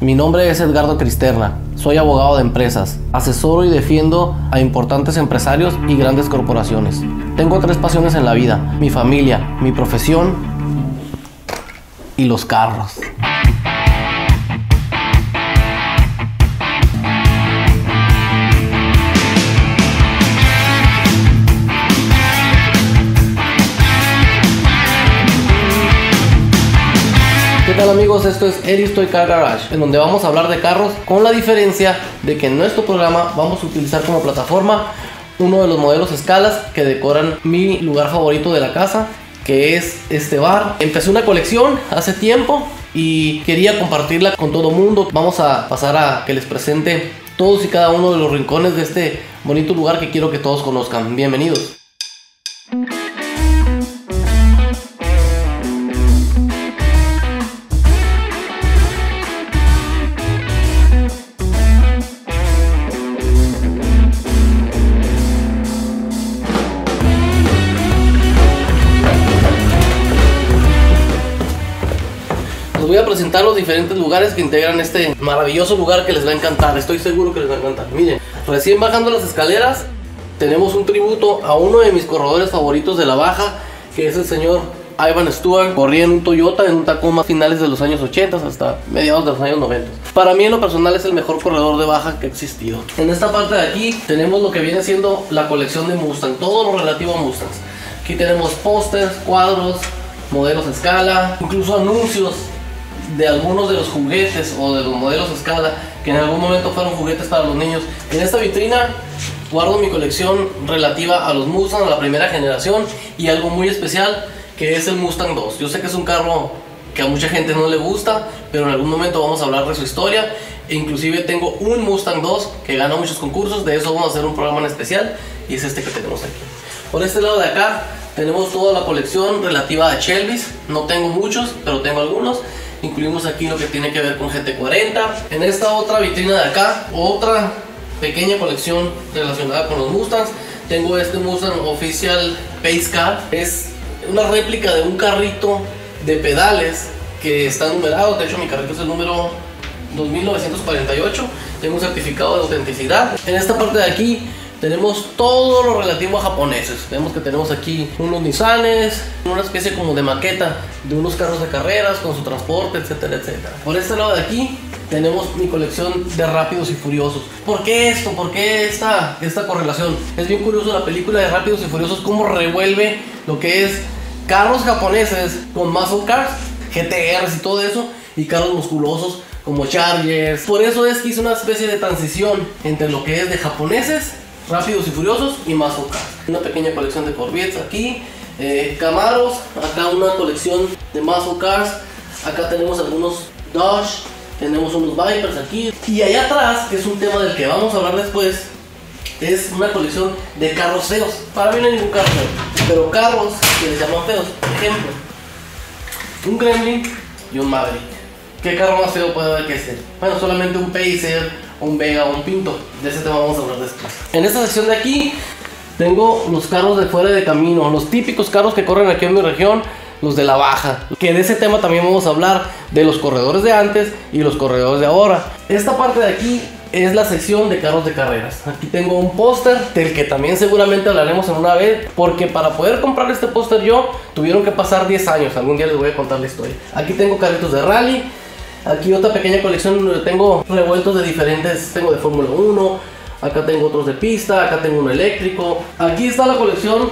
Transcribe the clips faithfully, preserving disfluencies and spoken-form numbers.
Mi nombre es Edgardo Cristerna, soy abogado de empresas, asesoro y defiendo a importantes empresarios y grandes corporaciones. Tengo tres pasiones en la vida, mi familia, mi profesión y los carros. ¿Qué tal amigos? Esto es Eddie's Toy Car Garage, en donde vamos a hablar de carros, con la diferencia de que en nuestro programa vamos a utilizar como plataforma uno de los modelos escalas que decoran mi lugar favorito de la casa, que es este bar. Empecé una colección hace tiempo y quería compartirla con todo el mundo. Vamos a pasar a que les presente todos y cada uno de los rincones de este bonito lugar que quiero que todos conozcan. Bienvenidos. Voy a presentar los diferentes lugares que integran este maravilloso lugar que les va a encantar. Estoy seguro que les va a encantar. Miren, recién bajando las escaleras tenemos un tributo a uno de mis corredores favoritos de la baja, que es el señor Ivan Stewart. Corría en un Toyota, en un Tacoma, finales de los años ochenta hasta mediados de los años noventa. Para mí en lo personal es el mejor corredor de baja que ha existido. En esta parte de aquí tenemos lo que viene siendo la colección de Mustang, todo lo relativo a Mustangs. Aquí tenemos pósters, cuadros, modelos a escala, incluso anuncios de algunos de los juguetes o de los modelos a escala que en algún momento fueron juguetes para los niños. En esta vitrina guardo mi colección relativa a los Mustang, a la primera generación, y algo muy especial que es el Mustang dos. Yo sé que es un carro que a mucha gente no le gusta, pero en algún momento vamos a hablar de su historia. E inclusive tengo un Mustang dos que gana muchos concursos, de eso vamos a hacer un programa en especial, y es este que tenemos aquí. Por este lado de acá tenemos toda la colección relativa a Shelby. No tengo muchos, pero tengo algunos. Incluimos aquí lo que tiene que ver con G T cuarenta. En esta otra vitrina de acá, otra pequeña colección relacionada con los Mustangs. Tengo este Mustang Oficial Pace Car. Es una réplica de un carrito de pedales que está numerado. De hecho mi carrito es el número dos mil novecientos cuarenta y ocho. Tengo un certificado de autenticidad. En esta parte de aquí tenemos todo lo relativo a japoneses. Vemos que tenemos aquí unos Nissanes, una especie como de maqueta de unos carros de carreras con su transporte, etcétera, etcétera. Por este lado de aquí tenemos mi colección de Rápidos y Furiosos. ¿Por qué esto? ¿Por qué esta, esta correlación? Es bien curioso la película de Rápidos y Furiosos cómo revuelve lo que es carros japoneses con muscle cars, G T Rs y todo eso, y carros musculosos como Chargers. Por eso es que hice una especie de transición entre lo que es de japoneses, Rápidos y Furiosos y más Tonka. Una pequeña colección de Corvettes aquí, eh, Camaros, acá una colección de más Cars. Acá tenemos algunos Dodge, tenemos unos Vipers aquí. Y allá atrás, que es un tema del que vamos a hablar después, es una colección de carros feos. Para mí no hay ningún carro feo, pero carros que les llaman feos. Por ejemplo, un Kremlin y un Maverick. ¿Qué carro más feo puede haber que este? Bueno, solamente un Pacer, un Vega o un Pinto. De ese tema vamos a hablar después. En esta sección de aquí tengo los carros de fuera de camino, los típicos carros que corren aquí en mi región, los de la baja, que de ese tema también vamos a hablar, de los corredores de antes y los corredores de ahora. Esta parte de aquí es la sección de carros de carreras. Aquí tengo un póster del que también seguramente hablaremos en una vez, porque para poder comprar este póster yo tuvieron que pasar diez años. Algún día les voy a contar la historia. Aquí tengo carritos de rally. Aquí otra pequeña colección donde tengo revueltos de diferentes, tengo de Fórmula uno, acá tengo otros de pista, acá tengo uno eléctrico. Aquí está la colección,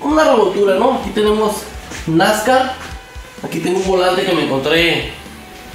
una revoltura, ¿no? Aquí tenemos NASCAR, aquí tengo un volante que me encontré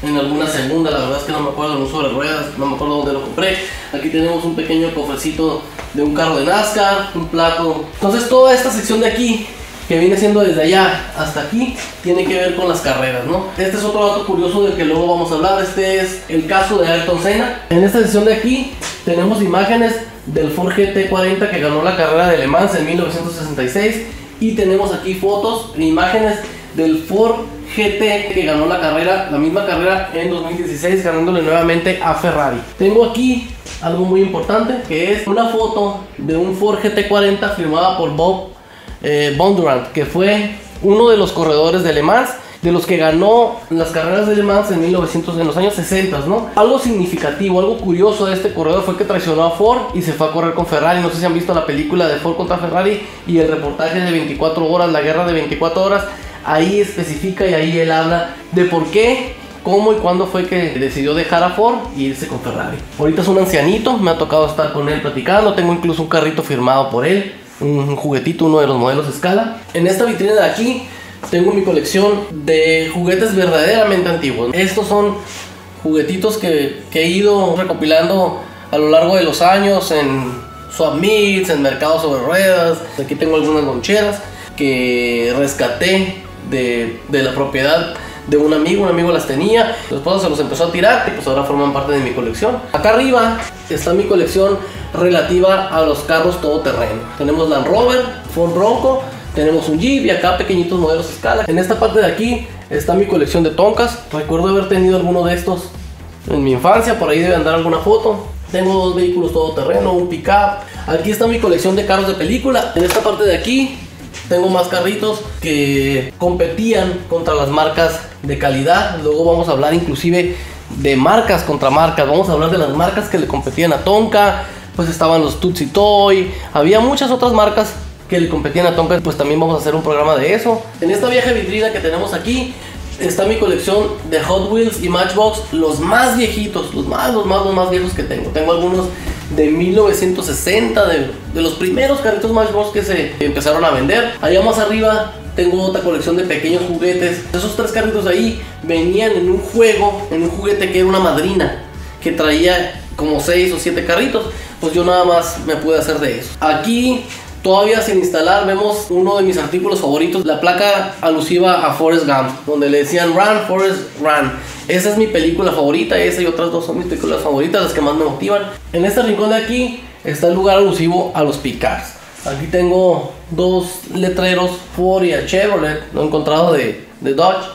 en alguna segunda, la verdad es que no me acuerdo, no sobre ruedas, no me acuerdo dónde lo compré. Aquí tenemos un pequeño cofrecito de un carro de NASCAR, un plato. Entonces toda esta sección de aquí, que viene siendo desde allá hasta aquí, tiene que ver con las carreras, ¿no? Este es otro dato curioso del que luego vamos a hablar. Este es el caso de Ayrton Senna. En esta sección de aquí tenemos imágenes del Ford G T cuarenta que ganó la carrera de Le Mans en mil novecientos sesenta y seis, y tenemos aquí fotos e imágenes del Ford G T que ganó la carrera, la misma carrera en dos mil dieciséis, ganándole nuevamente a Ferrari. Tengo aquí algo muy importante, que es una foto de un Ford G T cuarenta firmada por Bob Eh, Bondurant, que fue uno de los corredores de Le Mans. de los que ganó en las carreras de Le Mans en, mil novecientos, en los años sesenta, ¿no? Algo significativo, algo curioso de este corredor fue que traicionó a Ford y se fue a correr con Ferrari. No sé si han visto la película de Ford contra Ferrari y el reportaje de veinticuatro horas, la guerra de veinticuatro horas. Ahí especifica y ahí él habla de por qué, cómo y cuándo fue que decidió dejar a Ford y irse con Ferrari. Ahorita es un ancianito, me ha tocado estar con él platicando, tengo incluso un carrito firmado por él, un juguetito, uno de los modelos Scala. En esta vitrina de aquí tengo mi colección de juguetes verdaderamente antiguos. Estos son juguetitos que, que he ido recopilando a lo largo de los años en swap meets, en mercados sobre ruedas. Aquí tengo algunas loncheras que rescaté de, de la propiedad de un amigo, un amigo las tenía, su esposa se los empezó a tirar y pues ahora forman parte de mi colección. Acá arriba está mi colección relativa a los carros todoterreno. Tenemos Land Rover, Ford Bronco, tenemos un Jeep y acá pequeñitos modelos Scala. En esta parte de aquí está mi colección de Tonkas. Recuerdo haber tenido alguno de estos en mi infancia, por ahí debe andar alguna foto. Tengo dos vehículos todoterreno, un pickup. Aquí está mi colección de carros de película. En esta parte de aquí tengo más carritos que competían contra las marcas de calidad. Luego vamos a hablar inclusive de marcas contra marcas. Vamos a hablar de las marcas que le competían a Tonka. Pues estaban los Tootsie Toy. Había muchas otras marcas que le competían a Tonka. Pues también vamos a hacer un programa de eso. En esta vieja vitrina que tenemos aquí está mi colección de Hot Wheels y Matchbox. Los más viejitos, los más, los más, los más viejos que tengo. Tengo algunos de mil novecientos sesenta, de, de los primeros carritos Matchbox que se empezaron a vender. Allá más arriba tengo otra colección de pequeños juguetes. Esos tres carritos de ahí venían en un juego, en un juguete que era una madrina, que traía como seis o siete carritos. Pues yo nada más me pude hacer de eso. Aquí, todavía sin instalar, vemos uno de mis artículos favoritos, la placa alusiva a Forrest Gump, donde le decían "Run, Forrest, run". Esa es mi película favorita, esa y otras dos son mis películas favoritas, las que más me motivan. En este rincón de aquí está el lugar alusivo a los pickups. Aquí tengo dos letreros, Ford y a Chevrolet, no he encontrado de, de Dodge,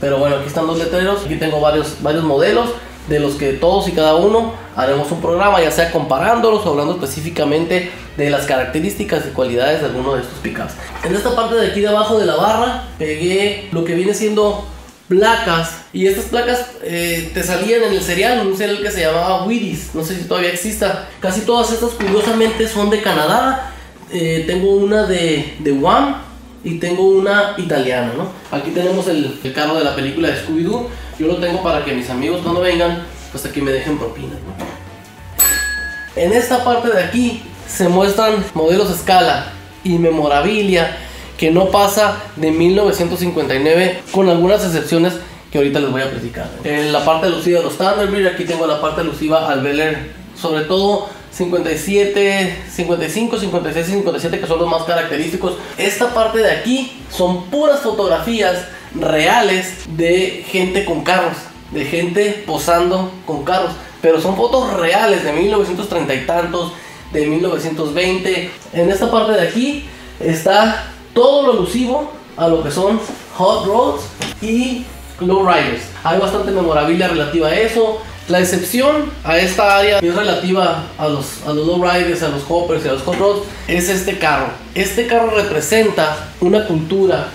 pero bueno, aquí están dos letreros. Aquí tengo varios, varios modelos, de los que todos y cada uno haremos un programa, ya sea comparándolos o hablando específicamente de las características y cualidades de alguno de estos pickups. En esta parte de aquí de abajo de la barra pegué lo que viene siendo placas, y estas placas eh, te salían en el cereal, un cereal que se llamaba Wheaties, no sé si todavía exista. Casi todas estas curiosamente son de Canadá. eh, tengo una de, de Guam y tengo una italiana, ¿no? Aquí tenemos el, el carro de la película de Scooby-Doo. Yo lo tengo para que mis amigos cuando vengan, pues aquí me dejen propina, ¿no? En esta parte de aquí se muestran modelos Scala y memorabilia que no pasa de mil novecientos cincuenta y nueve, con algunas excepciones que ahorita les voy a platicar, ¿no? En la parte alusiva a los Thunderbird, aquí tengo la parte alusiva al Bel Air, sobre todo cincuenta y siete, cincuenta y cinco, cincuenta y seis, cincuenta y siete, que son los más característicos. Esta parte de aquí son puras fotografías reales de gente con carros, de gente posando con carros, pero son fotos reales de mil novecientos treinta y tantos, de mil novecientos veinte. En esta parte de aquí está todo lo alusivo a lo que son Hot Rods y Low Riders. Hay bastante memorabilia relativa a eso. La excepción a esta área es relativa a los, a los Low Riders, a los Hoppers y a los Hot Rods, es este carro. Este carro representa una cultura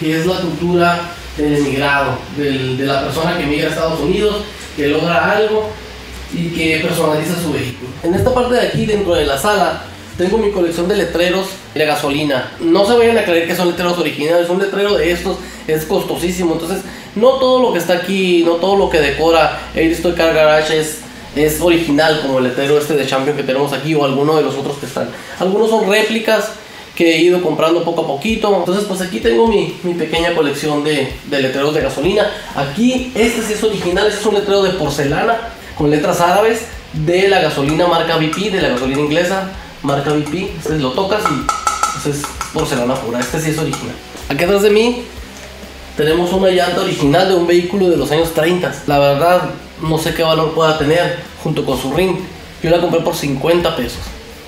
que es la cultura del emigrado, del, de la persona que emigra a Estados Unidos, que logra algo y que personaliza su vehículo. En esta parte de aquí, dentro de la sala, tengo mi colección de letreros de gasolina. No se vayan a creer que son letreros originales, un letrero de estos es costosísimo. Entonces, no todo lo que está aquí, no todo lo que decora Eddie's Toy Car Garage es, es original, como el letrero este de Champion que tenemos aquí, o alguno de los otros que están. Algunos son réplicas que he ido comprando poco a poquito. Entonces, pues aquí tengo mi, mi pequeña colección de, de letreros de gasolina. Aquí, este sí es original, este es un letrero de porcelana con letras árabes de la gasolina marca V P, de la gasolina inglesa marca V P. Este lo tocas y este es porcelana pura, este sí es original. Aquí atrás de mí tenemos una llanta original de un vehículo de los años treinta. La verdad, no sé qué valor pueda tener junto con su ring. Yo la compré por cincuenta pesos.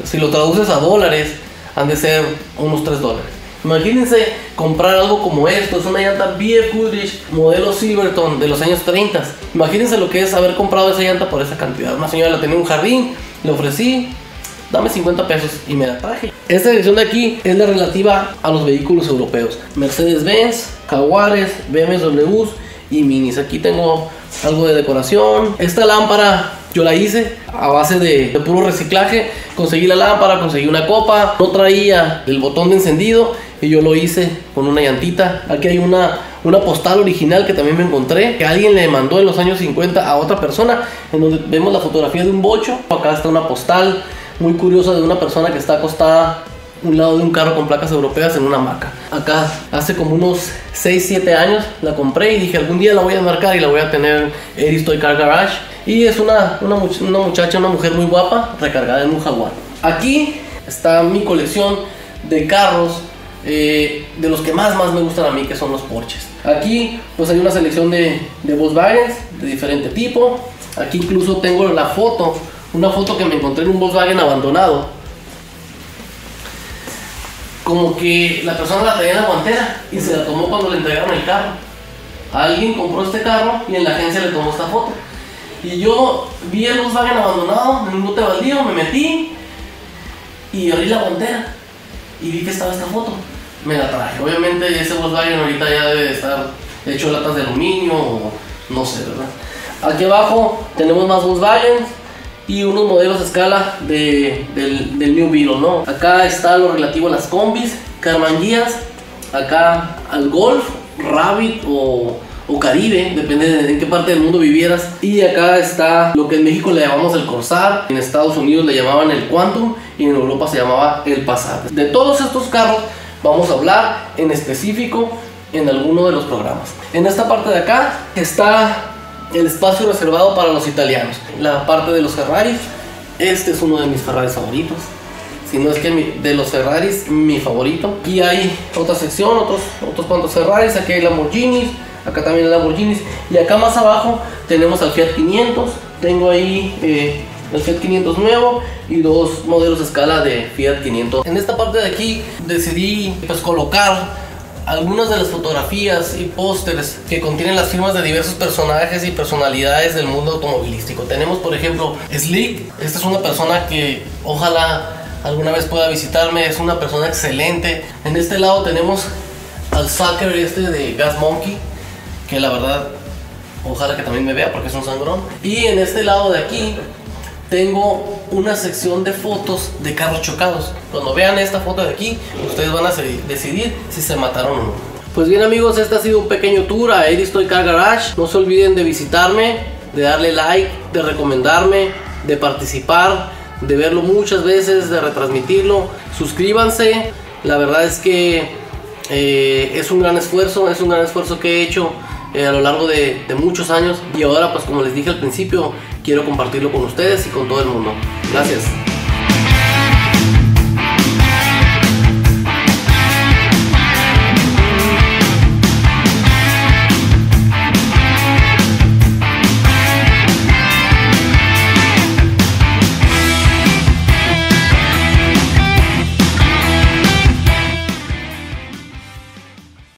Si lo traduces a dólares, han de ser unos tres dólares. Imagínense comprar algo como esto. Es una llanta B F Goodrich modelo Silverton de los años treinta. Imagínense lo que es haber comprado esa llanta por esa cantidad. Una señora la tenía en un jardín, le ofrecí, dame cincuenta pesos y me la traje. Esta sección de aquí es la relativa a los vehículos europeos: Mercedes-Benz, Jaguares, B M Ws y Minis. Aquí tengo algo de decoración. Esta lámpara yo la hice a base de, de puro reciclaje. Conseguí la lámpara, conseguí una copa, no traía el botón de encendido y yo lo hice con una llantita. Aquí hay una, una postal original que también me encontré, que alguien le mandó en los años cincuenta a otra persona, en donde vemos la fotografía de un bocho. Acá está una postal muy curiosa de una persona que está acostada a un lado de un carro con placas europeas en una hamaca. Acá hace como unos seis, siete años la compré y dije algún día la voy a marcar y la voy a tener en Eddie's Toy Car Garage. Y es una, una, much una muchacha, una mujer muy guapa, recargada en un Jaguar. Aquí está mi colección de carros, eh, de los que más, más me gustan a mí, que son los Porsches. Aquí pues hay una selección de, de Volkswagen de diferente tipo. Aquí incluso tengo la foto, una foto que me encontré en un Volkswagen abandonado. Como que la persona la traía en la guantera y se la tomó cuando le entregaron el carro. Alguien compró este carro y en la agencia le tomó esta foto. Y yo vi el Volkswagen abandonado en un bote baldío, me metí y abrí la guantera y vi que estaba esta foto. Me la traje. Obviamente ese Volkswagen ahorita ya debe de estar hecho latas de aluminio o no sé, ¿verdad? Aquí abajo tenemos más Volkswagen y unos modelos a escala de, del, del New Beetle, ¿no? Acá está lo relativo a las combis, carmanguías, acá al Golf, Rabbit o... o Caribe, depende de en qué parte del mundo vivieras. Y acá está lo que en México le llamamos el Corsair, en Estados Unidos le llamaban el Quantum y en Europa se llamaba el Passat. De todos estos carros vamos a hablar en específico en alguno de los programas. En esta parte de acá está el espacio reservado para los italianos, la parte de los Ferraris. Este es uno de mis Ferraris favoritos, si no es que mi, de los Ferraris mi favorito. Aquí hay otra sección, otros, otros cuantos Ferraris. Aquí hay Lamborghinis, acá también hay Lamborghinis y acá más abajo tenemos al Fiat quinientos. Tengo ahí eh, el Fiat quinientos nuevo y dos modelos a escala de Fiat quinientos. En esta parte de aquí decidí pues colocar algunas de las fotografías y pósters que contienen las firmas de diversos personajes y personalidades del mundo automovilístico. Tenemos por ejemplo Slick. Esta es una persona que ojalá alguna vez pueda visitarme, es una persona excelente. En este lado tenemos al Sucker este de Gas Monkey, que la verdad ojalá que también me vea porque es un sangrón. Y en este lado de aquí tengo una sección de fotos de carros chocados. Cuando vean esta foto de aquí ustedes van a decidir si se mataron o no. Pues bien amigos, este ha sido un pequeño tour a Eddie's Toy Car Garage. No se olviden de visitarme, de darle like, de recomendarme, de participar, de verlo muchas veces, de retransmitirlo. Suscríbanse, la verdad es que eh, es un gran esfuerzo, es un gran esfuerzo que he hecho Eh, a lo largo de, de muchos años y ahora pues como les dije al principio quiero compartirlo con ustedes y con todo el mundo. Gracias.